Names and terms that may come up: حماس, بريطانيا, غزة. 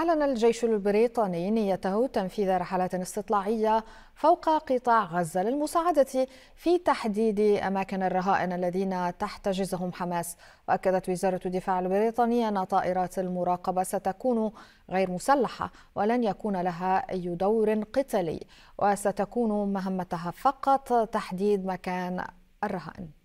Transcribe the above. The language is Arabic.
أعلن الجيش البريطاني نيته تنفيذ رحلات استطلاعية فوق قطاع غزة للمساعدة في تحديد أماكن الرهائن الذين تحتجزهم حماس. وأكدت وزارة الدفاع البريطانية أن طائرات المراقبة ستكون غير مسلحة ولن يكون لها أي دور قتالي، وستكون مهمتها فقط تحديد مكان الرهائن.